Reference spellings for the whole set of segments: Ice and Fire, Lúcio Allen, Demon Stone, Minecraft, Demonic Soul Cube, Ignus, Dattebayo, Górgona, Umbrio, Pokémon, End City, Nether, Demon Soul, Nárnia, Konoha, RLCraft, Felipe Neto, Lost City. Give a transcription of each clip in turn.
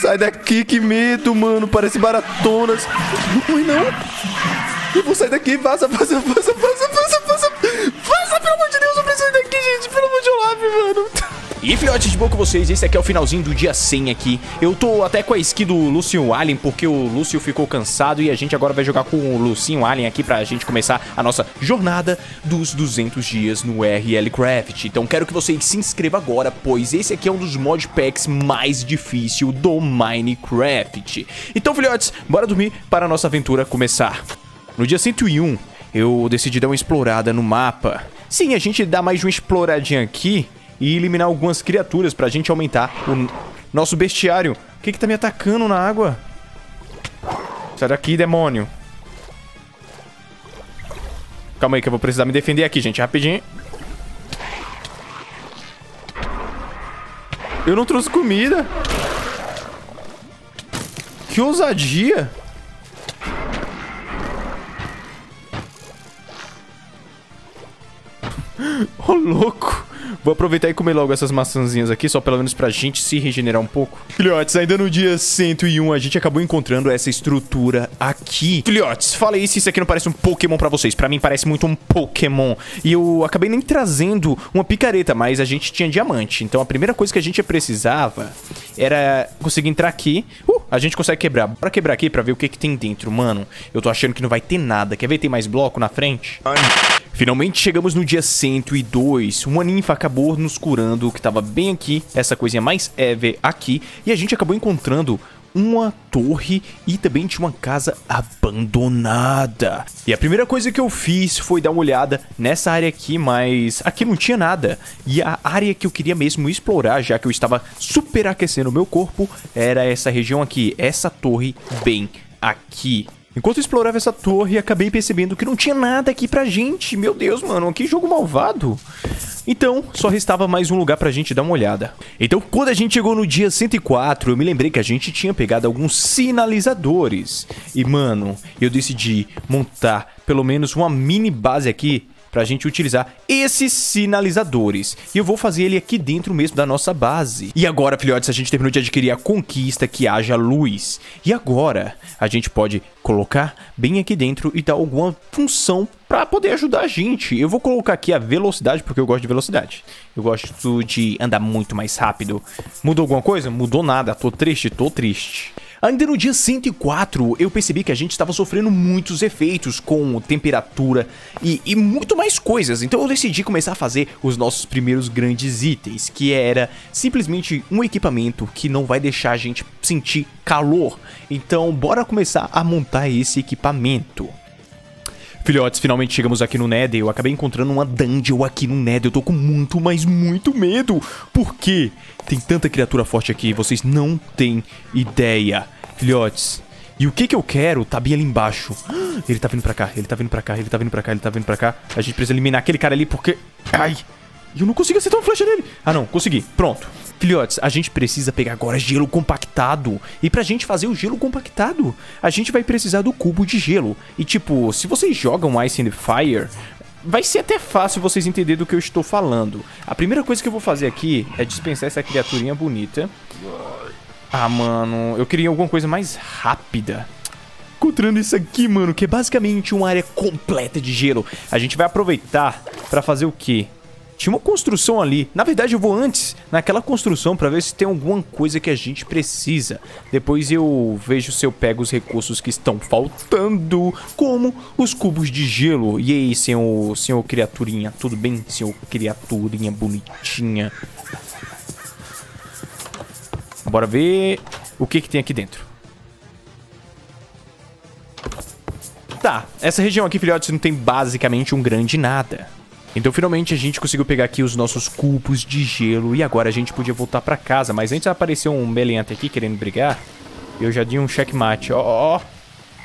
Sai daqui, que medo, mano. Parece baratonas. Não, não. Eu vou sair daqui. Vaza, vaza, vaza, vaza, vaza, vaza. Vaza, pelo amor de Deus. Eu preciso sair daqui, gente. Pelo amor de Olaf, mano. E filhotes, de boa com vocês, esse aqui é o finalzinho do dia 100 aqui. Eu tô até com a skin do Lúcio Allen, porque o Lúcio ficou cansado e a gente agora vai jogar com o Lúcio Allen aqui pra gente começar a nossa jornada dos 200 dias no RLCraft. Então quero que vocês se inscrevam agora, pois esse aqui é um dos mod packs mais difíceis do Minecraft. Então filhotes, bora dormir para a nossa aventura começar. No dia 101, eu decidi dar uma explorada no mapa. Sim, a gente dá mais uma exploradinha aqui e eliminar algumas criaturas pra gente aumentar o nosso bestiário. O que que tá me atacando na água? Sai daqui, demônio. Calma aí que eu vou precisar me defender aqui, gente. Rapidinho. Eu não trouxe comida. Que ousadia. Ô, louco. Vou aproveitar e comer logo essas maçãzinhas aqui, só pelo menos pra gente se regenerar um pouco. Filhotes, ainda no dia 101, a gente acabou encontrando essa estrutura aqui. Filhotes, fala aí se isso aqui não parece um Pokémon pra vocês. Pra mim parece muito um Pokémon. E eu acabei nem trazendo uma picareta, mas a gente tinha diamante. Então a primeira coisa que a gente precisava era conseguir entrar aqui. A gente consegue quebrar. Bora quebrar aqui pra ver o que que tem dentro, mano. Eu tô achando que não vai ter nada. Quer ver? Tem mais bloco na frente? Finalmente chegamos no dia 102. Uma ninfa acabou nos curando, que tava bem aqui, essa coisinha mais heavy aqui. E a gente acabou encontrando uma torre e também tinha uma casa abandonada. E a primeira coisa que eu fiz foi dar uma olhada nessa área aqui, mas aqui não tinha nada. E a área que eu queria mesmo explorar, já que eu estava superaquecendo o meu corpo, era essa região aqui, essa torre bem aqui. Enquanto eu explorava essa torre, acabei percebendo que não tinha nada aqui pra gente. Meu Deus, mano, que jogo malvado. Então, só restava mais um lugar pra gente dar uma olhada. Então, quando a gente chegou no dia 104, eu me lembrei que a gente tinha pegado alguns sinalizadores. E, mano, eu decidi montar pelo menos uma mini base aqui pra gente utilizar esses sinalizadores. E eu vou fazer ele aqui dentro mesmo da nossa base. E agora, filhotes, a gente terminou de adquirir a conquista que haja luz. E agora, a gente pode colocar bem aqui dentro e dar alguma função pra poder ajudar a gente. Eu vou colocar aqui a velocidade, porque eu gosto de velocidade. Eu gosto de andar muito mais rápido. Mudou alguma coisa? Mudou nada. Tô triste? Tô triste. Ainda no dia 104, eu percebi que a gente estava sofrendo muitos efeitos com temperatura e muito mais coisas. Então eu decidi começar a fazer os nossos primeiros grandes itens, que era simplesmente um equipamento que não vai deixar a gente sentir calor. Então bora começar a montar esse equipamento. Filhotes, finalmente chegamos aqui no Nether. Eu acabei encontrando uma dungeon aqui no Nether. Eu tô com muito, mas muito medo. Por quê? Tem tanta criatura forte aqui, vocês não têm ideia. Filhotes, e o que que eu quero tá bem ali embaixo. Ele tá vindo pra cá, ele tá vindo pra cá, ele tá vindo pra cá, ele tá vindo pra cá. A gente precisa eliminar aquele cara ali porque... Ai, eu não consigo acertar uma flecha nele. Ah não, consegui, pronto. Filhotes, a gente precisa pegar agora gelo compactado. E pra gente fazer o gelo compactado, a gente vai precisar do cubo de gelo. E tipo, se vocês jogam Ice and Fire, vai ser até fácil vocês entenderem do que eu estou falando. A primeira coisa que eu vou fazer aqui é dispensar essa criaturinha bonita. Ah, mano, eu queria alguma coisa mais rápida. Encontrando isso aqui, mano, que é basicamente uma área completa de gelo. A gente vai aproveitar pra fazer o quê? Tinha uma construção ali. Na verdade, eu vou antes naquela construção pra ver se tem alguma coisa que a gente precisa. Depois eu vejo se eu pego os recursos que estão faltando, como os cubos de gelo. E aí, senhor criaturinha? Tudo bem, senhor criaturinha bonitinha? Bora ver o que que tem aqui dentro. Tá, essa região aqui, filhotes, não tem basicamente um grande nada. Então, finalmente, a gente conseguiu pegar aqui os nossos cubos de gelo. E agora a gente podia voltar pra casa. Mas antes apareceu um meliante aqui querendo brigar. Eu já dei um checkmate. Ó, ó.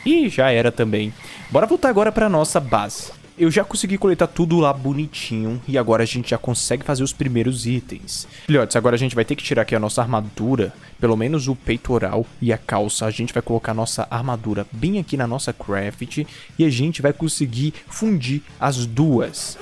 E já era também. Bora voltar agora pra nossa base. Eu já consegui coletar tudo lá bonitinho. E agora a gente já consegue fazer os primeiros itens. Filhotes, agora a gente vai ter que tirar aqui a nossa armadura. Pelo menos o peitoral e a calça. A gente vai colocar a nossa armadura bem aqui na nossa craft. E a gente vai conseguir fundir as duas.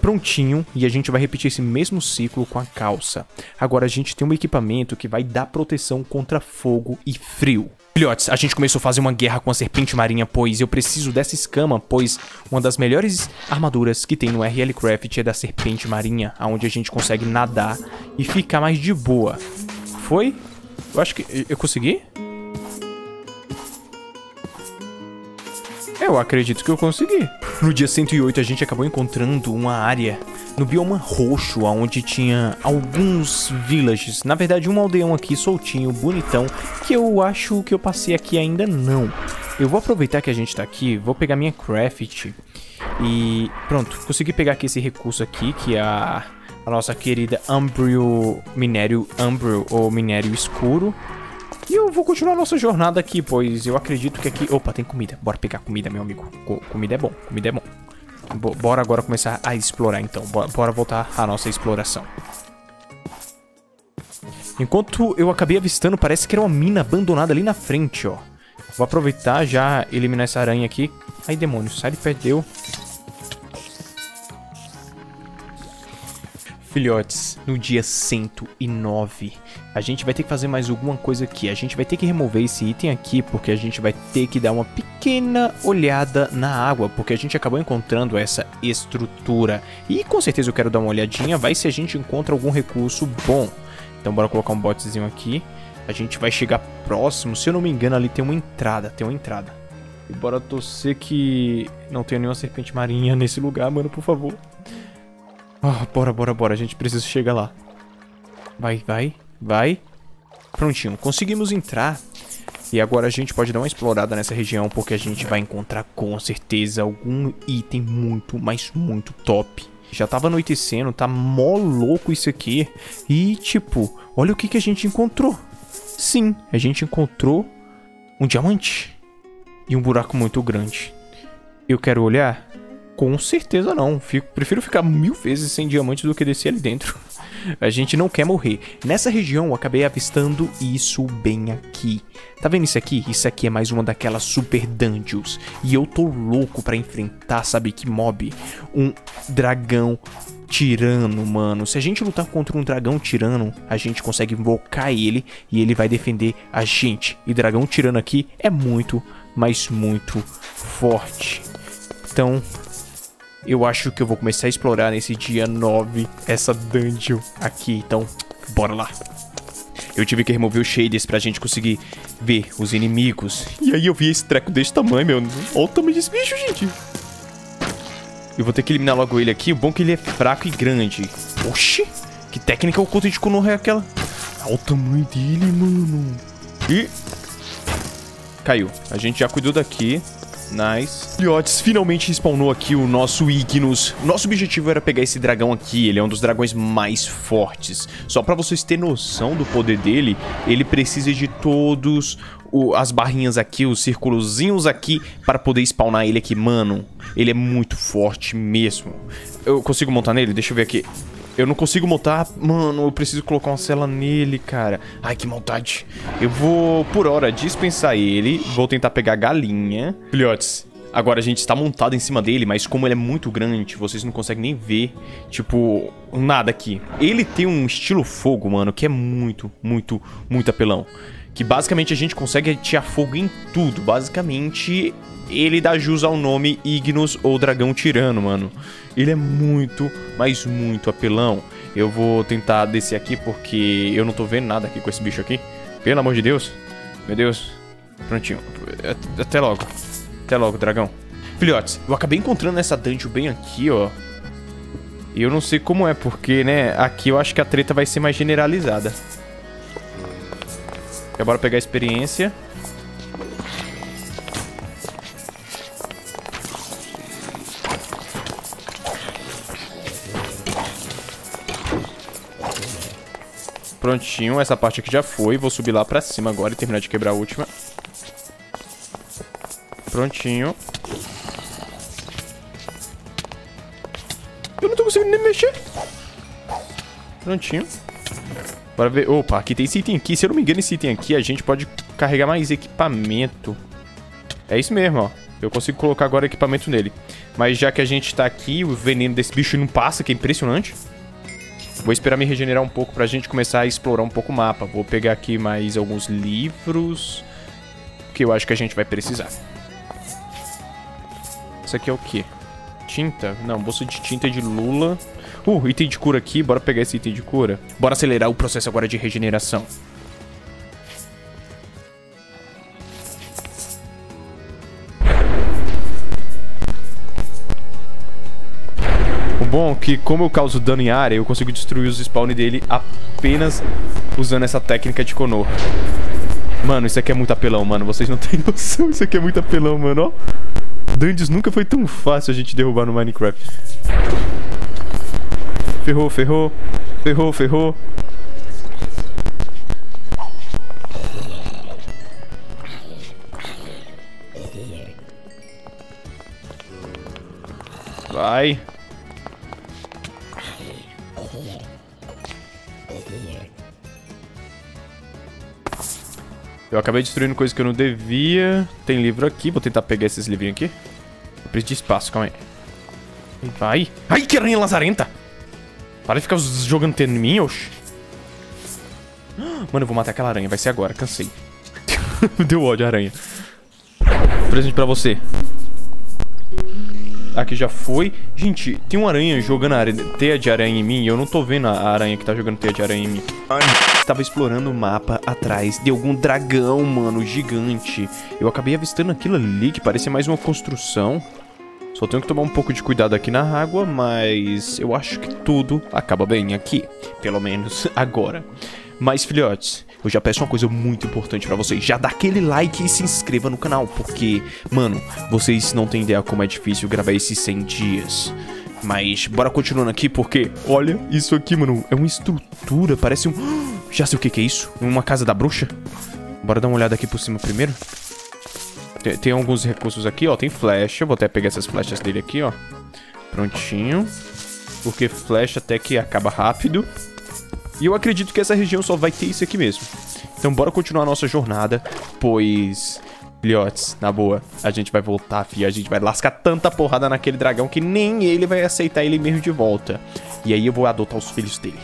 prontinho, e a gente vai repetir esse mesmo ciclo com a calça. Agora a gente tem um equipamento que vai dar proteção contra fogo e frio. Filhotes, a gente começou a fazer uma guerra com a serpente marinha, pois eu preciso dessa escama, pois uma das melhores armaduras que tem no RLCraft é da serpente marinha, onde a gente consegue nadar e ficar mais de boa. Foi? Eu acho que... eu consegui? Eu acredito que eu consegui. No dia 108 a gente acabou encontrando uma área no bioma roxo, onde tinha alguns villages. Na verdade um aldeão aqui soltinho, bonitão, que eu acho que eu passei aqui ainda não. Eu vou aproveitar que a gente tá aqui, vou pegar minha craft e pronto, consegui pegar aqui esse recurso aqui, que é a nossa querida Umbrio, minério Umbrio ou minério escuro. E eu vou continuar nossa jornada aqui, pois eu acredito que aqui... Opa, tem comida. Bora pegar comida, meu amigo. Comida é bom, comida é bom. Bora agora começar a explorar, então. Bora voltar à nossa exploração. Enquanto eu acabei avistando, parece que era uma mina abandonada ali na frente, ó. Vou aproveitar já eliminar essa aranha aqui. Ai, demônio, sai de perdeu. Filhotes, no dia 109, a gente vai ter que fazer mais alguma coisa aqui. A gente vai ter que remover esse item aqui, porque a gente vai ter que dar uma pequena olhada na água, porque a gente acabou encontrando essa estrutura. E com certeza eu quero dar uma olhadinha, vai se a gente encontra algum recurso bom. Então bora colocar um botezinho aqui. A gente vai chegar próximo, se eu não me engano ali tem uma entrada, E bora torcer que não tenha nenhuma serpente marinha nesse lugar, mano, por favor. Oh, bora, a gente precisa chegar lá. Vai. Prontinho, conseguimos entrar. E agora a gente pode dar uma explorada nessa região, porque a gente vai encontrar com certeza algum item muito, mas muito top. Já tava anoitecendo, tá mó louco isso aqui. E tipo, olha o que a gente encontrou. Sim, a gente encontrou um diamante e um buraco muito grande. Eu quero olhar... Com certeza não, prefiro ficar 1000 vezes sem diamantes do que descer ali dentro. A gente não quer morrer. Nessa região eu acabei avistando isso bem aqui. Tá vendo isso aqui? Isso aqui é mais uma daquelas super dungeons. E eu tô louco pra enfrentar, sabe que mob? Um dragão tirano, mano. Se a gente lutar contra um dragão tirano, a gente consegue invocar ele e ele vai defender a gente. E dragão tirano aqui é muito, mas muito forte. Então... eu acho que eu vou começar a explorar nesse dia 9 essa dungeon aqui, então bora lá. Eu tive que remover os shaders pra gente conseguir ver os inimigos. E aí eu vi esse treco desse tamanho, meu. Olha o tamanho desse bicho, gente. Eu vou ter que eliminar logo ele aqui. O bom é que ele é fraco e grande. Oxi, que técnica oculta de Konoha é aquela? Olha o tamanho dele, mano. E... caiu. A gente já cuidou daqui. Nice. Filhotes, finalmente spawnou aqui o nosso Ignus. Nosso objetivo era pegar esse dragão aqui. Ele é um dos dragões mais fortes. Só pra vocês terem noção do poder dele, ele precisa de todos as barrinhas aqui, os círculozinhos aqui, para poder spawnar ele aqui. Mano, ele é muito forte mesmo. Eu consigo montar nele? Deixa eu ver aqui. Eu não consigo montar. Mano, eu preciso colocar uma cela nele, cara. Ai, que maldade. Eu vou, por hora, dispensar ele. Vou tentar pegar a galinha. Filhotes, agora a gente está montado em cima dele, mas como ele é muito grande, vocês não conseguem nem ver, tipo, nada aqui. Ele tem um estilo fogo, mano, que é muito, muito, muito apelão. Que basicamente a gente consegue atirar fogo em tudo. Basicamente, ele dá jus ao nome Ignus ou Dragão Tirano, mano. Ele é muito, mas muito apelão. Eu vou tentar descer aqui porque eu não tô vendo nada aqui com esse bicho aqui. Pelo amor de Deus. Meu Deus. Prontinho. Até logo. Até logo, dragão. Filhotes, eu acabei encontrando essa dungeon bem aqui, ó. E eu não sei como é, porque, né, aqui eu acho que a treta vai ser mais generalizada. Então, bora pegar a experiência. Prontinho, essa parte aqui já foi. Vou subir lá pra cima agora e terminar de quebrar a última. Prontinho. Eu não tô conseguindo nem mexer. Prontinho. Bora ver. Opa, aqui tem esse item aqui. Se eu não me engano, esse item aqui a gente pode carregar mais equipamento. É isso mesmo, ó. Eu consigo colocar agora equipamento nele. Mas já que a gente tá aqui, o veneno desse bicho não passa, que é impressionante. Vou esperar me regenerar um pouco pra gente começar a explorar um pouco o mapa. Vou pegar aqui mais alguns livros, que eu acho que a gente vai precisar. Isso aqui é o quê? Tinta? Não, bolsa de tinta de lula. Item de cura aqui. Bora pegar esse item de cura. Bora acelerar o processo agora de regeneração. Bom, que como eu causo dano em área, eu consigo destruir os spawns dele apenas usando essa técnica de Konoha. Mano, isso aqui é muito apelão, mano. Vocês não têm noção, isso aqui é muito apelão, mano, ó. Dungeons nunca foi tão fácil a gente derrubar no Minecraft. Ferrou, ferrou. Ferrou, ferrou. Vai. Eu acabei destruindo coisa que eu não devia. Tem livro aqui, vou tentar pegar esses livrinhos aqui. Eu preciso de espaço, calma aí. Vai. Ai, que aranha lazarenta! Para de ficar jogando tênis em mim, oxi. Mano, eu vou matar aquela aranha, vai ser agora, cansei. Deu ódio a aranha. Presente pra você. Aqui já foi. Gente, tem uma aranha jogando teia de aranha em mim. E eu não tô vendo a aranha que tá jogando teia de aranha em mim. Tava explorando o mapa atrás de algum dragão, mano, gigante. Eu acabei avistando aquilo ali, que parecia mais uma construção. Só tenho que tomar um pouco de cuidado aqui na água, mas eu acho que tudo acaba bem aqui. Pelo menos agora. Mas, filhotes, eu já peço uma coisa muito importante pra vocês. Já dá aquele like e se inscreva no canal, porque, mano, vocês não têm ideia como é difícil gravar esses 100 dias. Mas bora continuando aqui, porque, olha isso aqui, mano, é uma estrutura, parece um... Já sei o que é isso, uma casa da bruxa. Bora dar uma olhada aqui por cima primeiro. Tem alguns recursos aqui, ó, tem flecha, vou até pegar essas flechas dele aqui, ó. Prontinho. Porque flecha até que acaba rápido. E eu acredito que essa região só vai ter isso aqui mesmo. Então bora continuar a nossa jornada, pois... Filhotes, na boa, a gente vai voltar, fi. A gente vai lascar tanta porrada naquele dragão que nem ele vai aceitar ele mesmo de volta. E aí eu vou adotar os filhos dele.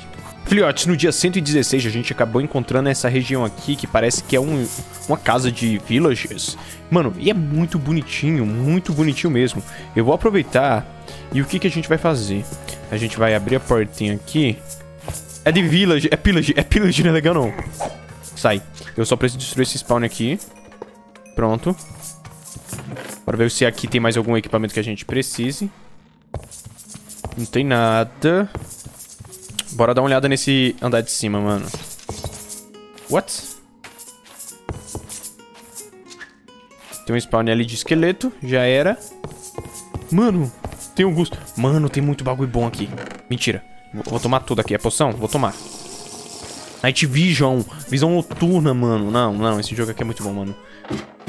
Filhotes, no dia 116 a gente acabou encontrando essa região aqui, que parece que é uma casa de villagers. Mano, e é muito bonitinho mesmo. Eu vou aproveitar e o que, que a gente vai fazer? A gente vai abrir a portinha aqui... É de village, é pillage, não é legal não. Sai. Eu só preciso destruir esse spawn aqui. Pronto. Bora ver se aqui tem mais algum equipamento que a gente precise. Não tem nada. Bora dar uma olhada nesse andar de cima, mano. What? Tem um spawn ali de esqueleto, já era. Mano, tem um gosto. Mano, tem muito bagulho bom aqui. Mentira. Vou tomar tudo aqui. É poção? Vou tomar. Night Vision. Visão noturna, mano. Não, não. Esse jogo aqui é muito bom, mano.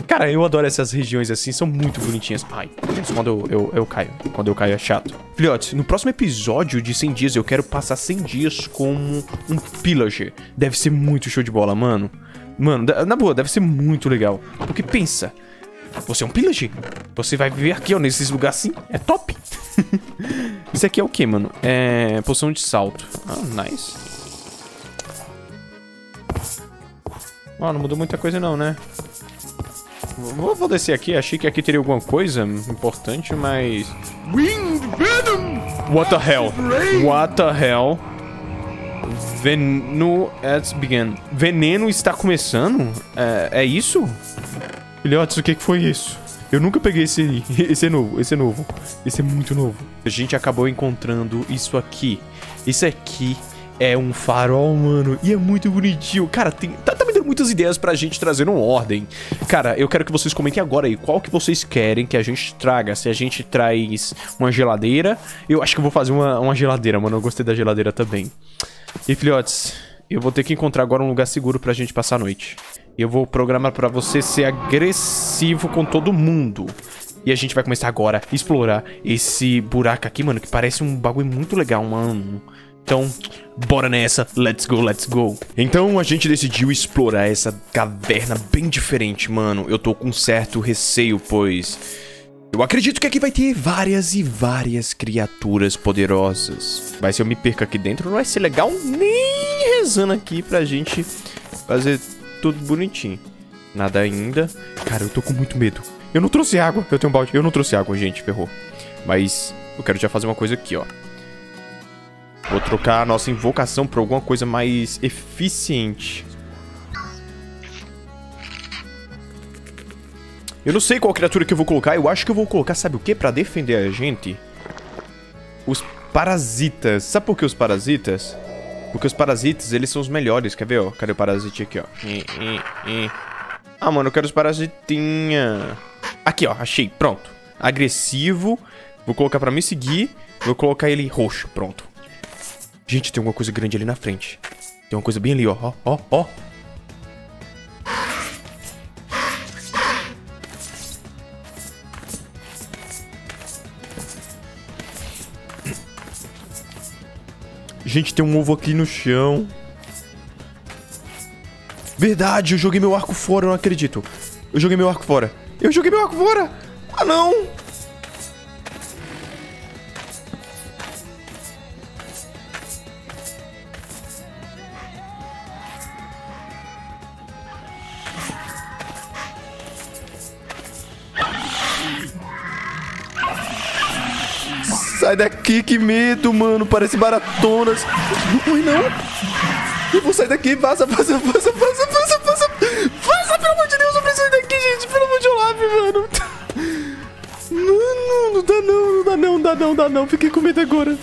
Cara, eu adoro essas regiões assim. São muito bonitinhas. Ai, quando eu caio. Quando eu caio é chato. Filhotes, no próximo episódio de 100 dias, eu quero passar 100 dias como um pillager. Deve ser muito show de bola, mano. Mano, na boa, deve ser muito legal. Porque pensa... Você é um pillager. Você vai viver aqui, ó, nesses lugares assim. É top. Isso aqui é o que, mano? É... Poção de salto. Ah, nice. Ó, não mudou muita coisa não, né? Vou descer aqui. Achei que aqui teria alguma coisa importante, mas... Wind Venom! What the hell? What the hell? Veneno... Veneno está começando? É isso? Filhotes, o que foi isso? Eu nunca peguei esse... Esse é novo. Esse é muito novo. A gente acabou encontrando isso aqui. Isso aqui é um farol, mano. E é muito bonitinho. Cara, tá me dando muitas ideias pra gente trazer uma ordem. Cara, eu quero que vocês comentem agora aí. Qual que vocês querem que a gente traga? Se a gente traz uma geladeira... Eu acho que eu vou fazer uma geladeira, mano. Eu gostei da geladeira também. E, filhotes, eu vou ter que encontrar agora um lugar seguro pra gente passar a noite. Eu vou programar pra você ser agressivo com todo mundo. E a gente vai começar agora a explorar esse buraco aqui, mano, que parece um bagulho muito legal, mano. Então, bora nessa. Let's go, let's go. Então, a gente decidiu explorar essa caverna bem diferente, mano. Eu tô com um certo receio, pois... Eu acredito que aqui vai ter várias e várias criaturas poderosas. Mas se eu me perco aqui dentro, não vai ser legal nem rezando aqui pra gente fazer tudo bonitinho. Nada ainda. Cara, eu tô com muito medo. Eu não trouxe água. Eu tenho um balde. Eu não trouxe água, gente. Ferrou. Mas eu quero já fazer uma coisa aqui, ó. Vou trocar a nossa invocação por alguma coisa mais eficiente. Eu não sei qual criatura que eu vou colocar. Eu acho que eu vou colocar, sabe o que? Pra defender a gente? Os parasitas. Sabe por que os parasitas? Porque os parasitas, eles são os melhores. Quer ver, ó? Cadê o parasite aqui, ó? Ah, mano, eu quero os parasitinha. Aqui, ó. Achei. Pronto. Agressivo. Vou colocar pra me seguir. Vou colocar ele roxo. Pronto. Gente, tem alguma coisa grande ali na frente. Tem uma coisa bem ali, ó. Ó, ó, ó. Gente, tem um ovo aqui no chão. Verdade, eu joguei meu arco fora, eu não acredito. Eu joguei meu arco fora. Eu joguei meu arco fora! Ah, não! Sai daqui, que medo, mano. Parece baratonas. Ui, não. Eu vou sair daqui. Vaza, vaza, vaza, vaza, vaza, vaza. Vaza, pelo amor de Deus. Eu preciso sair daqui, gente. Pelo amor de Olaf, mano. Mano, não dá não. Não dá não, não dá não, não dá não. Fiquei com medo agora.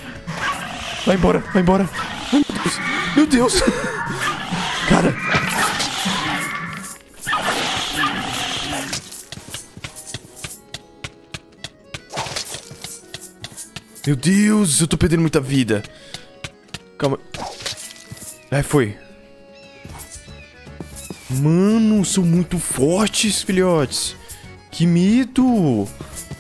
Vai embora, vai embora. Ai, meu Deus. Meu Deus. Cara. Meu Deus, eu tô perdendo muita vida. Calma. Ai, foi. Mano, são muito fortes, filhotes. Que medo.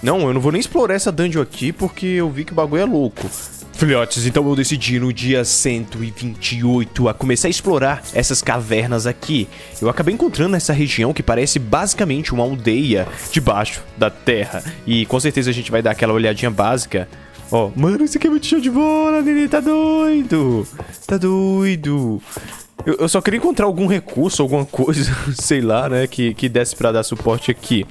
Não, eu não vou nem explorar essa dungeon aqui, porque eu vi que o bagulho é louco. Filhotes, então eu decidi no dia 128 a começar a explorar essas cavernas aqui. Eu acabei encontrando essa região que parece basicamente uma aldeia debaixo da terra. E com certeza a gente vai dar aquela olhadinha básica. Ó, oh, mano, isso aqui é muito show de bola, neném, tá doido. Tá doido. Eu só queria encontrar algum recurso, alguma coisa, sei lá, né, que desse pra dar suporte aqui.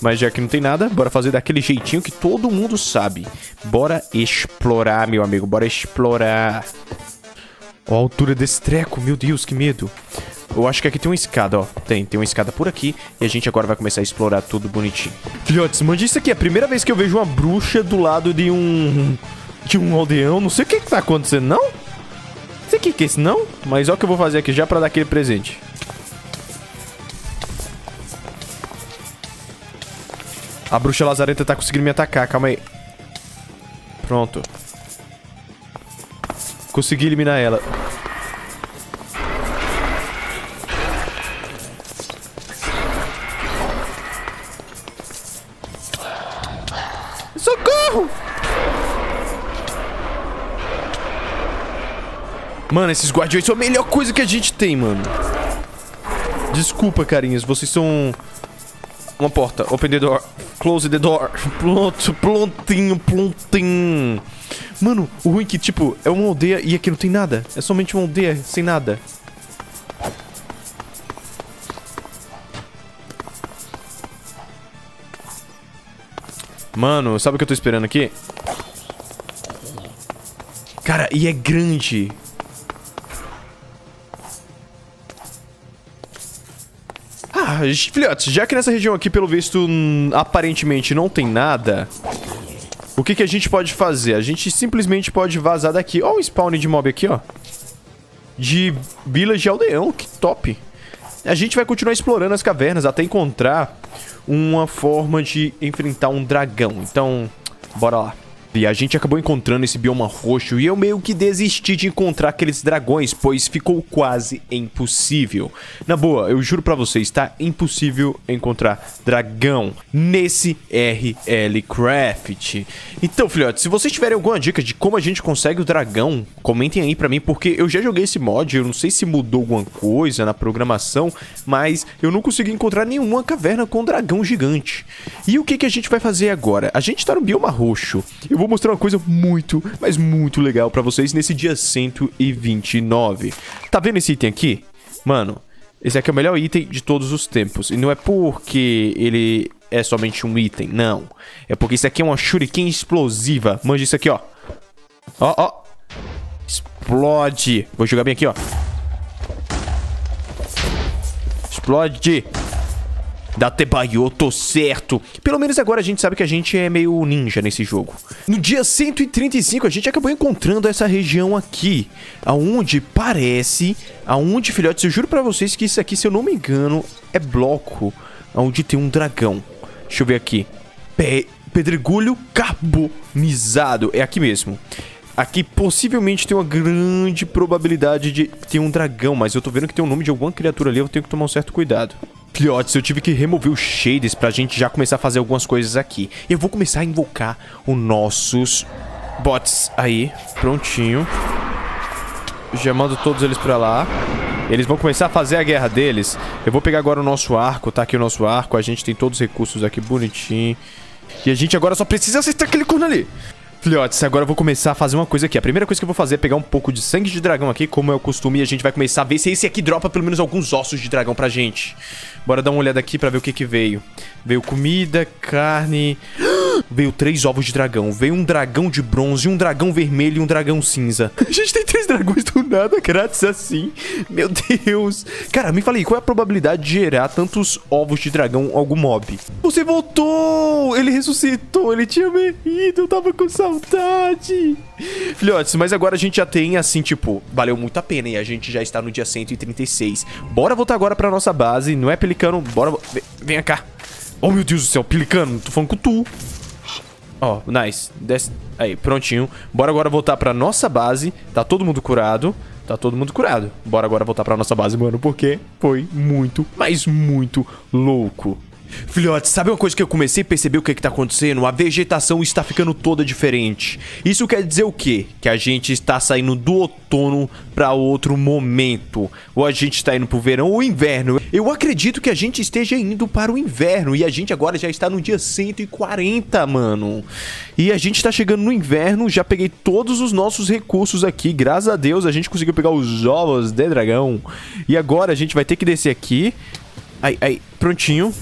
Mas já que não tem nada, bora fazer daquele jeitinho que todo mundo sabe. Bora explorar, meu amigo, bora explorar. Ó, a altura desse treco, meu Deus, que medo. Eu acho que aqui tem uma escada, ó. Tem uma escada por aqui. E a gente agora vai começar a explorar tudo bonitinho. Filhotes, mande isso aqui. É a primeira vez que eu vejo uma bruxa do lado de um aldeão. Não sei o que que tá acontecendo, não? Não sei o que que é isso, não? Mas ó o que eu vou fazer aqui já pra dar aquele presente. A bruxa lazarenta tá conseguindo me atacar. Calma aí. Pronto. Consegui eliminar ela. Mano, esses guardiões são a melhor coisa que a gente tem, mano. Desculpa, carinhas. Vocês são... Uma porta. Open the door. Close the door. Pronto. Prontinho. Prontinho. Mano, o ruim é que, tipo, é uma aldeia e aqui não tem nada. É somente uma aldeia sem nada. Mano, sabe o que eu tô esperando aqui? Cara, e é grande. Filhotes, já que nessa região aqui, pelo visto, aparentemente não tem nada, o que que a gente pode fazer? A gente simplesmente pode vazar daqui. Ó, um spawn de mob aqui, ó. De village aldeão, que top. A gente vai continuar explorando as cavernas até encontrar uma forma de enfrentar um dragão. Então, bora lá. E a gente acabou encontrando esse bioma roxo e eu meio que desisti de encontrar aqueles dragões, pois ficou quase impossível. Na boa, eu juro pra vocês, tá impossível encontrar dragão nesse RLCraft. Então, filhotes, se vocês tiverem alguma dica de como a gente consegue o dragão, comentem aí pra mim, porque eu já joguei esse mod, eu não sei se mudou alguma coisa na programação, mas eu não consegui encontrar nenhuma caverna com dragão gigante. E o que que a gente vai fazer agora? A gente tá no bioma roxo. Eu vou mostrar uma coisa muito, mas muito legal pra vocês nesse dia 129. Tá vendo esse item aqui? Mano, esse aqui é o melhor item de todos os tempos. E não é porque ele é somente um item, não. É porque isso aqui é uma shuriken explosiva. Manja isso aqui, ó. Ó, ó. Explode. Vou jogar bem aqui, ó. Explode. Dattebayo, tô certo. Pelo menos agora a gente sabe que a gente é meio ninja nesse jogo. No dia 135 a gente acabou encontrando essa região aqui, aonde parece, aonde, filhotes, eu juro pra vocês que isso aqui, se eu não me engano, é bloco aonde tem um dragão. Deixa eu ver aqui. Pedregulho carbonizado. É aqui mesmo. Aqui possivelmente tem uma grande probabilidade de ter um dragão, mas eu tô vendo que tem o nome de alguma criatura ali, eu tenho que tomar um certo cuidado. Filhotes, eu tive que remover os shaders pra gente já começar a fazer algumas coisas aqui. Eu vou começar a invocar os nossos bots aí. Prontinho. Já mando todos eles pra lá. Eles vão começar a fazer a guerra deles. Eu vou pegar agora o nosso arco, tá aqui o nosso arco. A gente tem todos os recursos aqui bonitinho. E a gente agora só precisa acertar aquele corno ali. Filhotes, agora eu vou começar a fazer uma coisa aqui. A primeira coisa que eu vou fazer é pegar um pouco de sangue de dragão aqui, como é o costume, e a gente vai começar a ver se esse aqui dropa pelo menos alguns ossos de dragão pra gente. Bora dar uma olhada aqui pra ver o que que veio. Veio comida, carne... Veio 3 ovos de dragão. Veio um dragão de bronze, um dragão vermelho e um dragão cinza. A gente tem 3 dragões do nada, grátis assim. Meu Deus. Cara, me fala aí, qual é a probabilidade de gerar tantos ovos de dragão algum mob? Você voltou! Ele ressuscitou, ele tinha morrido, eu tava com saudade. Filhotes, mas agora a gente já tem assim, tipo, valeu muito a pena e a gente já está no dia 136. Bora voltar agora pra nossa base, não é, Pelicano? Bora, venha cá. Oh, meu Deus do céu, Pelicano, tô falando com tu. Ó, nice, desce. Aí, prontinho. Bora agora voltar pra nossa base. Tá todo mundo curado. Tá todo mundo curado. Bora agora voltar pra nossa base, mano, porque foi muito, mas muito louco. Filhotes, sabe uma coisa que eu comecei a perceber o que está acontecendo? A vegetação está ficando toda diferente. Isso quer dizer o quê? Que a gente está saindo do outono para outro momento. Ou a gente está indo para o verão ou inverno. Eu acredito que a gente esteja indo para o inverno. E a gente agora já está no dia 140, mano. E a gente está chegando no inverno. Já peguei todos os nossos recursos aqui. Graças a Deus a gente conseguiu pegar os ovos de dragão. E agora a gente vai ter que descer aqui. Aí, aí, prontinho.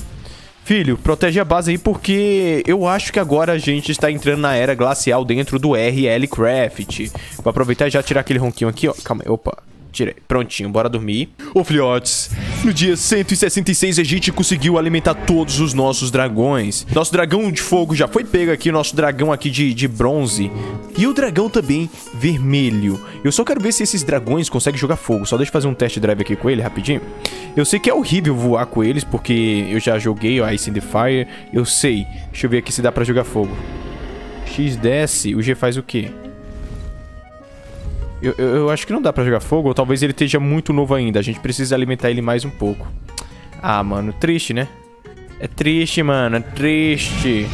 Filho, protege a base aí porque eu acho que agora a gente está entrando na era glacial dentro do RLCraft. Vou aproveitar e já tirar aquele ronquinho aqui, ó. Calma aí, opa. Tirei. Prontinho, bora dormir. Ô, filhotes, no dia 166 a gente conseguiu alimentar todos os nossos dragões. Nosso dragão de fogo já foi pego aqui, nosso dragão aqui de bronze. E o dragão também vermelho. Eu só quero ver se esses dragões conseguem jogar fogo. Só deixa eu fazer um test drive aqui com ele rapidinho. Eu sei que é horrível voar com eles, porque eu já joguei, ó, Ice and Fire. Eu sei. Deixa eu ver aqui se dá pra jogar fogo. X desce, o G faz o quê? Eu acho que não dá pra jogar fogo, ou talvez ele esteja muito novo ainda. A gente precisa alimentar ele mais um pouco. Ah, mano, triste, né? É triste, mano, é triste.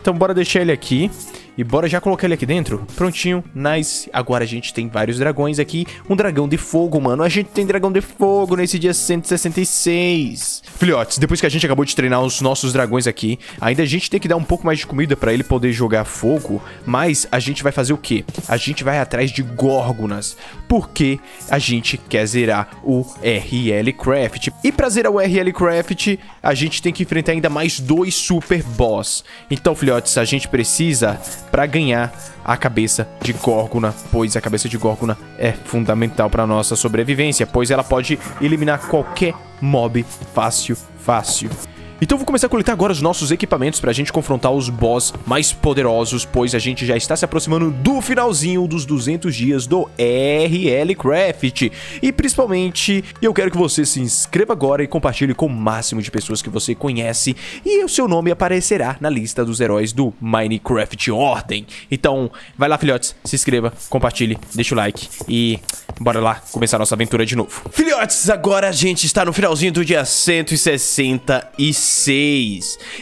Então bora deixar ele aqui. E bora já colocar ele aqui dentro. Prontinho, nice. Agora a gente tem vários dragões aqui. Um dragão de fogo, mano. A gente tem dragão de fogo nesse dia 166. Filhotes, depois que a gente acabou de treinar os nossos dragões aqui, ainda a gente tem que dar um pouco mais de comida pra ele poder jogar fogo. Mas a gente vai fazer o quê? A gente vai atrás de górgonas, porque a gente quer zerar o RLCraft. E pra zerar o RLCraft, a gente tem que enfrentar ainda mais 2 super boss. Então, filhotes, a gente precisa... pra ganhar a cabeça de Górgona, pois a cabeça de Górgona é fundamental pra nossa sobrevivência, pois ela pode eliminar qualquer mob fácil. Então eu vou começar a coletar agora os nossos equipamentos pra gente confrontar os boss mais poderosos, pois a gente já está se aproximando do finalzinho dos 200 dias do RLCraft. E principalmente, eu quero que você se inscreva agora e compartilhe com o máximo de pessoas que você conhece, e o seu nome aparecerá na lista dos heróis do Minecraft Ordem. Então, vai lá, filhotes, se inscreva, compartilhe, deixa o like e bora lá começar a nossa aventura de novo. Filhotes, agora a gente está no finalzinho do dia 166.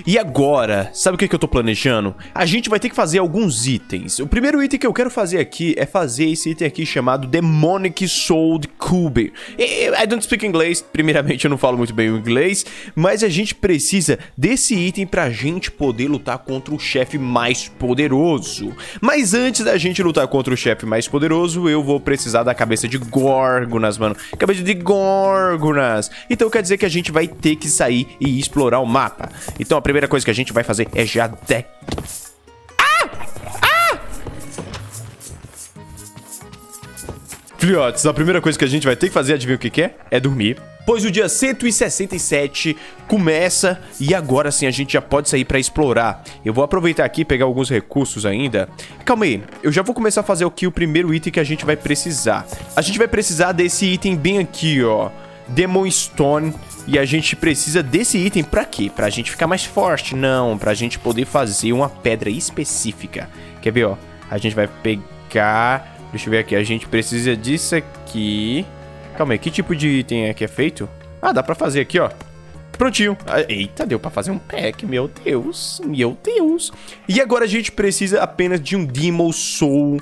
E agora, sabe o que eu tô planejando? A gente vai ter que fazer alguns itens. O primeiro item que eu quero fazer aqui é fazer esse item aqui chamado Demonic Soul Cube. I don't speak inglês, primeiramente eu não falo muito bem o inglês, mas a gente precisa desse item pra gente poder lutar contra o chefe mais poderoso. Mas antes da gente lutar contra o chefe mais poderoso, eu vou precisar da cabeça de Górgonas, mano. Cabeça de Górgonas. Então quer dizer que a gente vai ter que sair e explorar o mapa. Então a primeira coisa que a gente vai fazer é já deck. Filhotes, a primeira coisa que a gente vai ter que fazer, adivinha o que é? É dormir. Pois o dia 167 começa e agora sim a gente já pode sair pra explorar. Eu vou aproveitar aqui e pegar alguns recursos ainda. Calma aí, eu já vou começar a fazer aqui o primeiro item que a gente vai precisar. A gente vai precisar desse item bem aqui, ó. Demon Stone. E a gente precisa desse item pra quê? Pra gente ficar mais forte? Não, pra gente poder fazer uma pedra específica. Quer ver, ó? A gente vai pegar... Deixa eu ver aqui, a gente precisa disso aqui. Calma aí, que tipo de item é que é feito? Ah, dá pra fazer aqui, ó. Prontinho. Eita, deu pra fazer um pack, meu Deus, meu Deus. E agora a gente precisa apenas de um Demon Soul.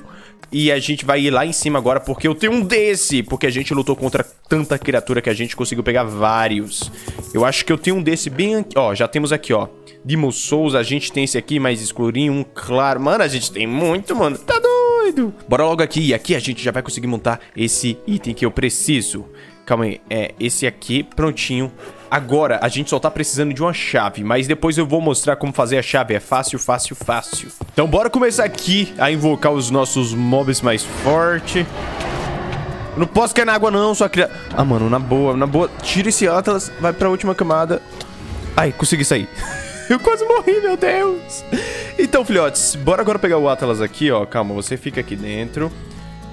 E a gente vai ir lá em cima agora porque eu tenho um desse. Porque a gente lutou contra tanta criatura que a gente conseguiu pegar vários. Eu acho que eu tenho um desse bem aqui. Ó, já temos aqui, ó. Demon Souls, a gente tem esse aqui mais escurinho, um claro. Mano, a gente tem muito, mano. Tá doido. Bora logo aqui, e aqui a gente já vai conseguir montar esse item que eu preciso. Calma aí, é esse aqui, prontinho. Agora a gente só tá precisando de uma chave, mas depois eu vou mostrar como fazer a chave. É fácil, fácil, fácil. Então bora começar aqui a invocar os nossos mobs mais fortes. Não posso cair na água não, só criar... Ah, mano, na boa, na boa. Tira esse Atlas, vai pra última camada. Ai, consegui sair. Eu quase morri, meu Deus. Então, filhotes, bora agora pegar o Atlas aqui, ó. Calma, você fica aqui dentro.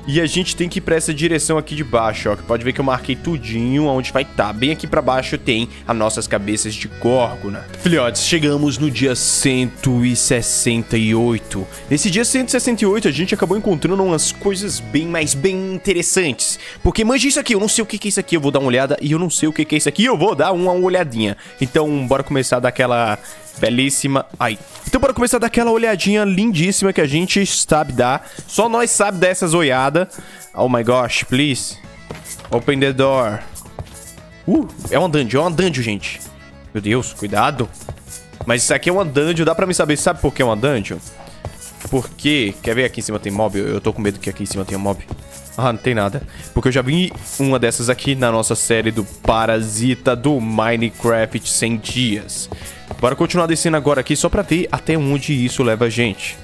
E a gente tem que ir pra essa direção aqui de baixo, ó. Que pode ver que eu marquei tudinho onde vai estar. Bem aqui pra baixo tem as nossas cabeças de Górgona. Filhotes, chegamos no dia 168. Nesse dia 168 a gente acabou encontrando umas coisas bem, mas bem interessantes. Porque manja isso aqui, eu não sei o que é isso aqui. Eu vou dar uma olhada e eu não sei o que é isso aqui. Eu vou dar uma olhadinha. Então bora começar daquela... belíssima. Ai. Então bora começar a dar aquela olhadinha lindíssima que a gente sabe dar. Só nós sabe dar essas olhadas. Oh my gosh, please. Open the door. É um dungeon, gente. Meu Deus, cuidado. Mas isso aqui é um dungeon, dá pra me saber. Sabe por que é um dungeon? Porque, quer ver aqui em cima tem mob? Eu tô com medo que aqui em cima tenha mob. Ah, não tem nada. Porque eu já vi uma dessas aqui na nossa série do Parasita do Minecraft 100 dias. Bora continuar descendo agora aqui só pra ver até onde isso leva a gente.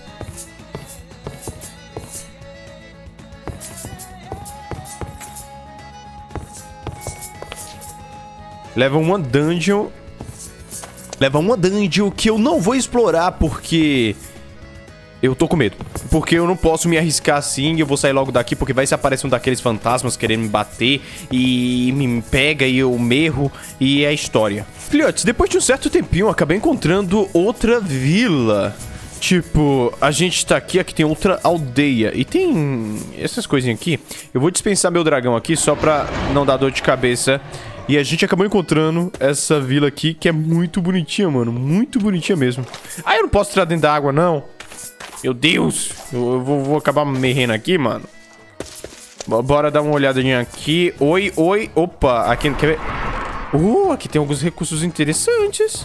Leva uma dungeon que eu não vou explorar porque... eu tô com medo, porque eu não posso me arriscar assim, eu vou sair logo daqui, porque vai se aparecer um daqueles fantasmas querendo me bater e me pega e eu me erro, e é a história. Filhotes, depois de um certo tempinho, eu acabei encontrando outra vila. Tipo, a gente tá aqui, aqui tem outra aldeia, e tem essas coisinhas aqui. Eu vou dispensar meu dragão aqui só pra não dar dor de cabeça. E a gente acabou encontrando essa vila aqui, que é muito bonitinha, mano, muito bonitinha mesmo. Ah, eu não posso entrar dentro da água, não. Meu Deus, eu vou acabar morrendo aqui, mano. Bora dar uma olhadinha aqui. Oi, oi, opa, aqui, quer ver? Aqui tem alguns recursos interessantes.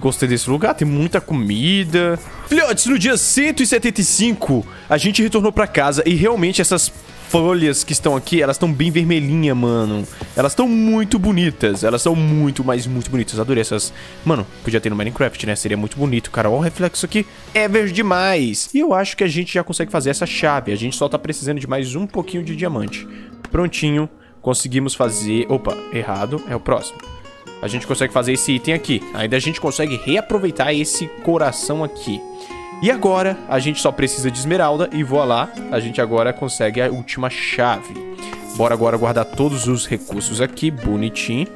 Gostei desse lugar, tem muita comida. Filhotes, no dia 175, a gente retornou pra casa e realmente essas folhas que estão aqui, elas estão bem vermelhinhas, mano. Elas estão muito bonitas. Elas são muito, mas muito bonitas. Adorei essas. Mano, podia ter no Minecraft, né? Seria muito bonito, cara. Olha o reflexo aqui. É verde demais. E eu acho que a gente já consegue fazer essa chave. A gente só tá precisando de mais um pouquinho de diamante. Prontinho. Conseguimos fazer... Opa, errado. É o próximo. a gente consegue fazer esse item aqui. Ainda a gente consegue reaproveitar esse coração aqui. E agora, a gente só precisa de esmeralda e voa lá, a gente agora consegue a última chave. Bora agora guardar todos os recursos aqui, bonitinho.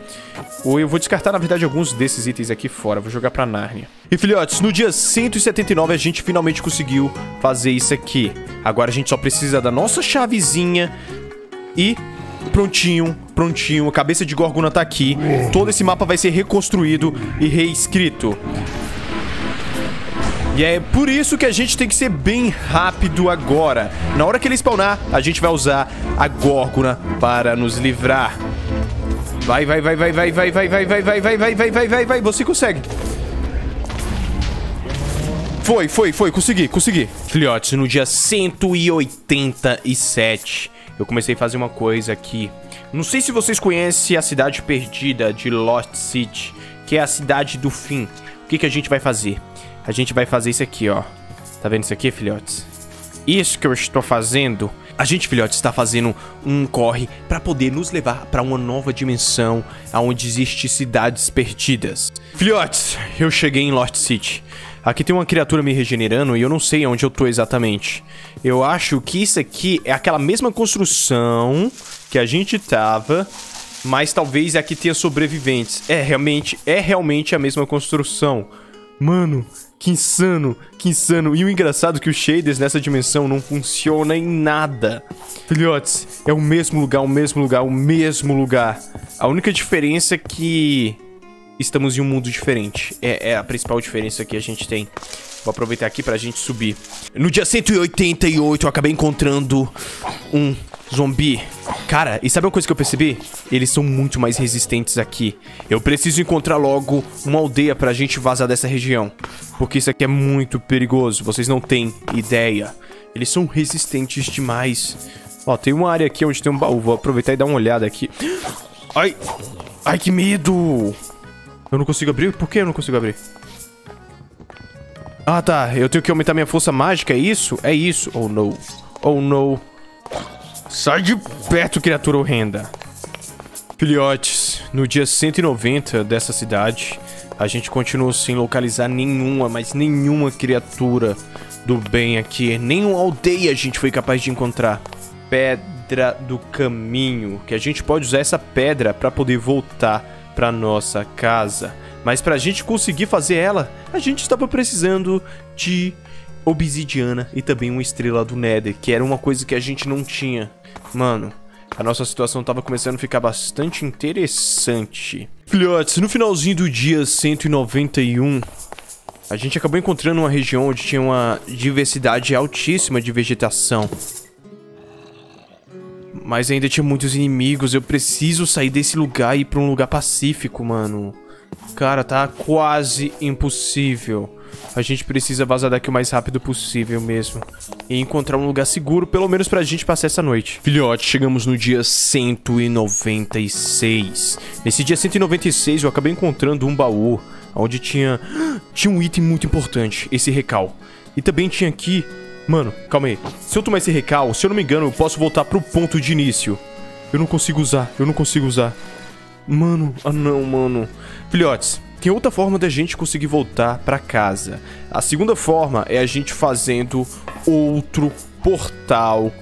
Ou eu vou descartar, na verdade, alguns desses itens aqui fora, vou jogar pra Nárnia. E filhotes, no dia 179 a gente finalmente conseguiu fazer isso aqui. Agora a gente só precisa da nossa chavezinha e... prontinho, prontinho, a cabeça de Górgona tá aqui. Todo esse mapa vai ser reconstruído e reescrito. E é por isso que a gente tem que ser bem rápido agora. Na hora que ele spawnar, a gente vai usar a Górgona para nos livrar. Vai, vai, vai, vai, vai, vai, vai, vai, vai, vai, vai, vai, vai, vai, vai, vai, você consegue. Foi, foi, foi, consegui, consegui. Filhotes, no dia 187... eu comecei a fazer uma coisa aqui. Não sei se vocês conhecem a cidade perdida de Lost City, que é a cidade do fim. O que, que a gente vai fazer? A gente vai fazer isso aqui, ó. Tá vendo isso aqui, filhotes? Isso que eu estou fazendo. A gente, filhotes, está fazendo um corre para poder nos levar para uma nova dimensão onde existem cidades perdidas. Filhotes, eu cheguei em Lost City. Aqui tem uma criatura me regenerando e eu não sei onde eu tô exatamente. Eu acho que isso aqui é aquela mesma construção que a gente tava, mas talvez aqui tenha sobreviventes. É realmente a mesma construção. Mano, que insano, que insano. E o engraçado é que os shaders nessa dimensão não funcionam em nada. Filhotes, é o mesmo lugar, o mesmo lugar, o mesmo lugar. A única diferença é que... estamos em um mundo diferente. É a principal diferença que a gente tem. Vou aproveitar aqui pra gente subir. No dia 188 eu acabei encontrando um zumbi. Cara, e sabe uma coisa que eu percebi? Eles são muito mais resistentes aqui. Eu preciso encontrar logo uma aldeia pra gente vazar dessa região, porque isso aqui é muito perigoso. Vocês não têm ideia. Eles são resistentes demais. Ó, tem uma área aqui onde tem um baú. Vou aproveitar e dar uma olhada aqui. Ai, ai, que medo. Eu não consigo abrir? Por que eu não consigo abrir? Ah, tá. Eu tenho que aumentar minha força mágica, é isso? É isso. Oh, não. Oh, não. Sai de perto, criatura horrenda. Filhotes, no dia 190 dessa cidade, a gente continua sem localizar nenhuma, mas nenhuma criatura do bem aqui. Nenhuma aldeia a gente foi capaz de encontrar. Pedra do caminho, que a gente pode usar essa pedra pra poder voltar para nossa casa, mas pra gente conseguir fazer ela, a gente estava precisando de obsidiana e também uma estrela do Nether, que era uma coisa que a gente não tinha. Mano, a nossa situação tava começando a ficar bastante interessante. Filhotes, no finalzinho do dia 191, a gente acabou encontrando uma região onde tinha uma diversidade altíssima de vegetação. Mas ainda tinha muitos inimigos. Eu preciso sair desse lugar e ir pra um lugar pacífico, mano. Cara, tá quase impossível. A gente precisa vazar daqui o mais rápido possível mesmo e encontrar um lugar seguro, pelo menos pra gente passar essa noite. Filhote, chegamos no dia 196. Nesse dia 196 eu acabei encontrando um baú onde tinha um item muito importante, esse recal. E também tinha aqui... mano, calma aí. Se eu tomar esse recal, se eu não me engano, eu posso voltar pro ponto de início. Eu não consigo usar, eu não consigo usar. Mano, ah não, mano. Filhotes, tem outra forma da gente conseguir voltar pra casa. A segunda forma é a gente fazendo outro portal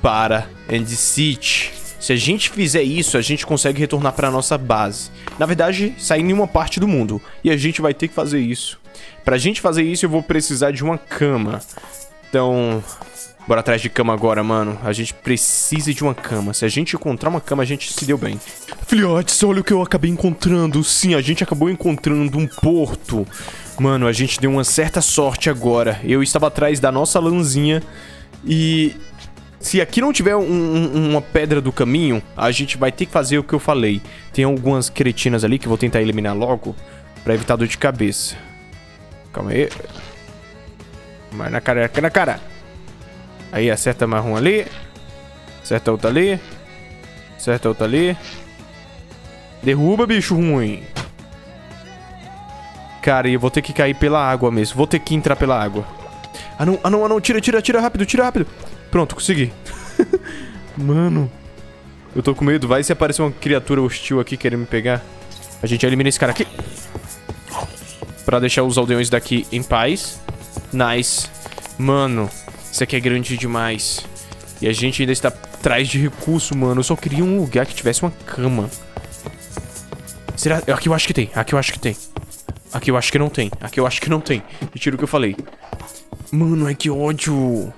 para End City. Se a gente fizer isso, a gente consegue retornar pra nossa base. Na verdade, sair em uma parte do mundo. E a gente vai ter que fazer isso. Pra gente fazer isso, eu vou precisar de uma cama. Então, bora atrás de cama agora, mano. A gente precisa de uma cama. Se a gente encontrar uma cama, a gente se deu bem. Filhotes, olha o que eu acabei encontrando. Sim, a gente acabou encontrando um porto. Mano, a gente deu uma certa sorte agora. Eu estava atrás da nossa lãzinha e... se aqui não tiver uma pedra do caminho, a gente vai ter que fazer o que eu falei. Tem algumas cretinas ali que eu vou tentar eliminar logo pra evitar dor de cabeça. Calma aí. Mas na cara, na cara. Aí acerta marrom ali. Acerta outra ali. Acerta outra ali. Derruba, bicho ruim. Cara, e eu vou ter que cair pela água mesmo. Vou ter que entrar pela água. Ah não, ah não, ah não. Tira, tira, tira rápido, tira rápido. Pronto, consegui. Mano, eu tô com medo. Vai se aparecer uma criatura hostil aqui querendo me pegar. A gente elimina esse cara aqui pra deixar os aldeões daqui em paz. Nice. Mano, isso aqui é grande demais. E a gente ainda está atrás de recurso, mano. Eu só queria um lugar que tivesse uma cama. Será? Aqui eu acho que tem. Aqui eu acho que tem. Aqui eu acho que não tem. Aqui eu acho que não tem. Retiro o que eu falei. Mano, ai que ódio.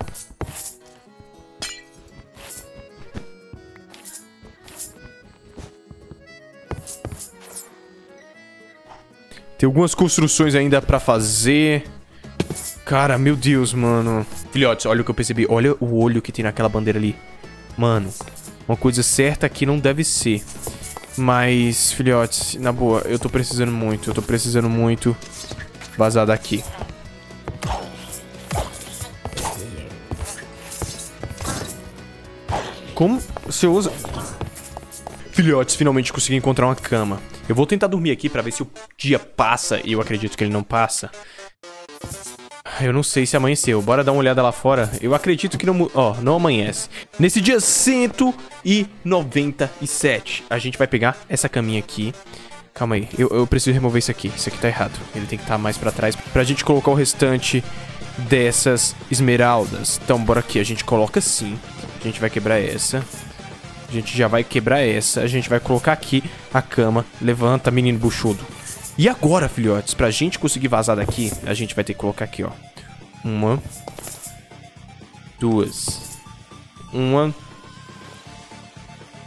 Tem algumas construções ainda pra fazer. Cara, meu Deus, mano. Filhotes, olha o que eu percebi. Olha o olho que tem naquela bandeira ali. Mano, uma coisa certa aqui não deve ser. Mas, filhotes, na boa, eu tô precisando muito. Eu tô precisando muito vazar daqui. Como você usa... Filhotes, finalmente consegui encontrar uma cama. Eu vou tentar dormir aqui pra ver se o dia passa. E eu acredito que ele não passa. Eu não sei se amanheceu. Bora dar uma olhada lá fora. Eu acredito que não... Ó, não amanhece. Nesse dia 197, a gente vai pegar essa caminha aqui. Calma aí. Eu preciso remover isso aqui. Isso aqui tá errado. Ele tem que estar mais pra trás pra gente colocar o restante dessas esmeraldas. Então, bora aqui. A gente coloca assim. A gente vai quebrar essa. A gente já vai quebrar essa. A gente vai colocar aqui a cama. Levanta, menino buchudo. E agora, filhotes, pra gente conseguir vazar daqui, a gente vai ter que colocar aqui, ó. Uma. Duas. Uma.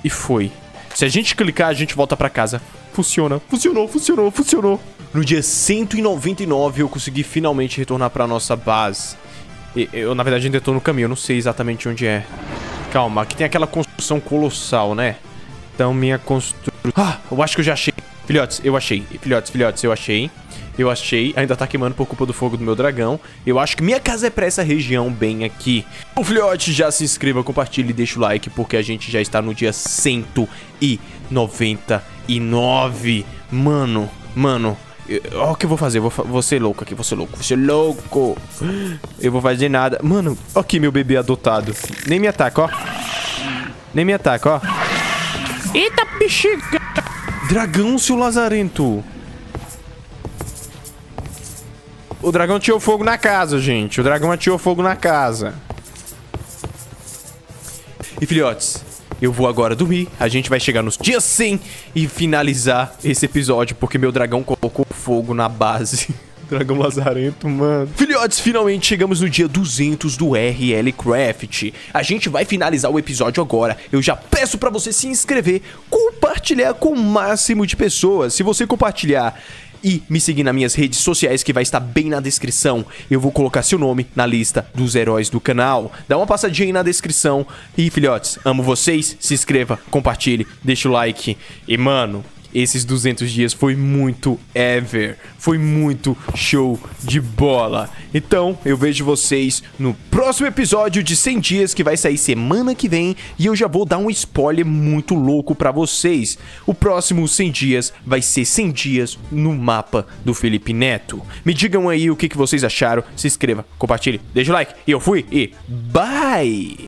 E foi. Se a gente clicar, a gente volta pra casa. Funciona. Funcionou, funcionou, funcionou. No dia 199, eu consegui finalmente retornar pra nossa base. Eu, na verdade, ainda tô no caminho. Eu não sei exatamente onde é. Calma, aqui tem aquela construção colossal, né? Então, minha construção... Ah, eu acho que eu já achei. Filhotes, eu achei. Filhotes, filhotes, eu achei. Eu achei. Ainda tá queimando por culpa do fogo do meu dragão. Eu acho que minha casa é pra essa região bem aqui. Então, filhote, já se inscreva, compartilhe e deixa o like, porque a gente já está no dia 199. Mano, mano. Olha o que eu vou fazer. Vou ser louco aqui, vou ser louco. Vou ser louco. Eu vou fazer nada. Mano, olha aqui meu bebê adotado. Nem me ataca, ó. Nem me ataca, ó. Eita, bexiga. Dragão, seu lazarento. O dragão atirou fogo na casa, gente. O dragão atirou fogo na casa. E, filhotes, eu vou agora dormir. A gente vai chegar nos dias 100 e finalizar esse episódio, porque meu dragão colocou fogo na base. Dragão lazarento, mano. Filhotes, finalmente chegamos no dia 200 do RLCraft. A gente vai finalizar o episódio agora. Eu já peço pra você se inscrever, compartilhar com o máximo de pessoas. Se você compartilhar e me seguir nas minhas redes sociais, que vai estar bem na descrição, eu vou colocar seu nome na lista dos heróis do canal. Dá uma passadinha aí na descrição. E, filhotes, amo vocês. Se inscreva, compartilhe, deixa o like. E, mano... Esses 200 dias foi muito foi muito show de bola. Então, eu vejo vocês no próximo episódio de 100 dias, que vai sair semana que vem. E eu já vou dar um spoiler muito louco pra vocês. O próximo 100 dias vai ser 100 dias no mapa do Felipe Neto. Me digam aí o que vocês acharam. Se inscreva, compartilhe, deixa o like. E eu fui e bye!